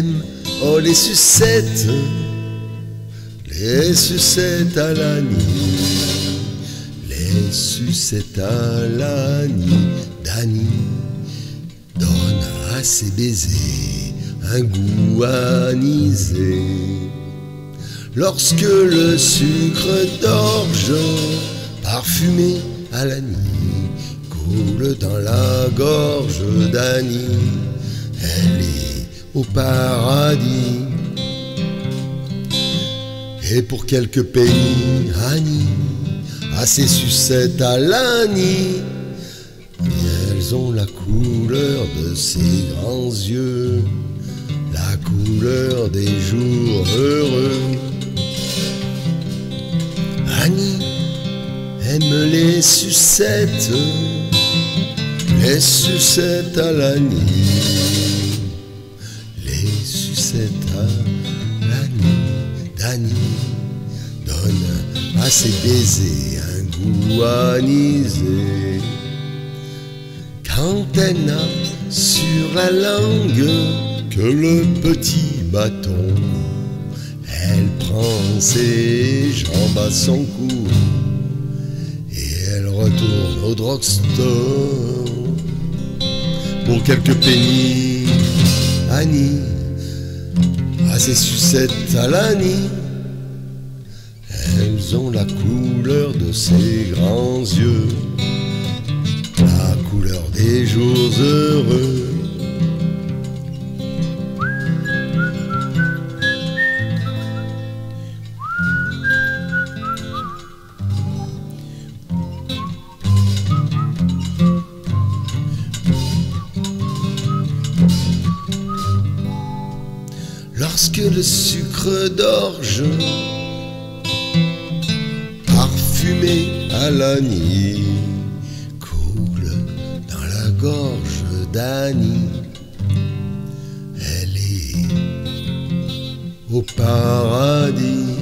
aime. Oh les sucettes à l'Annie, les sucettes à l'Annie. Dani donne à ses baisers un goût anisé. Lorsque le sucre d'orge parfumé à l'Annie coule dans la gorge d'Annie, elle est au paradis. Et pour quelques pays, Annie a ses sucettes à l'Annie, et elles ont la couleur de ses grands yeux, la couleur des jours heureux. Annie aime les sucettes à l'Annie, les sucettes à l'Annie. Dani donne à ses baisers un goût anisé. Quand elle n'a sur la langue que le petit bâton, elle prend ses jambes à son cou et elle retourne au drugstore. Pour quelques pennies, Annie a ses sucettes à l'Annie, elles ont la couleur de ses grands yeux, la couleur des jours heureux. Lorsque le sucre d'orge parfumé à l'Annie coule dans la gorge d'Annie, elle est au paradis.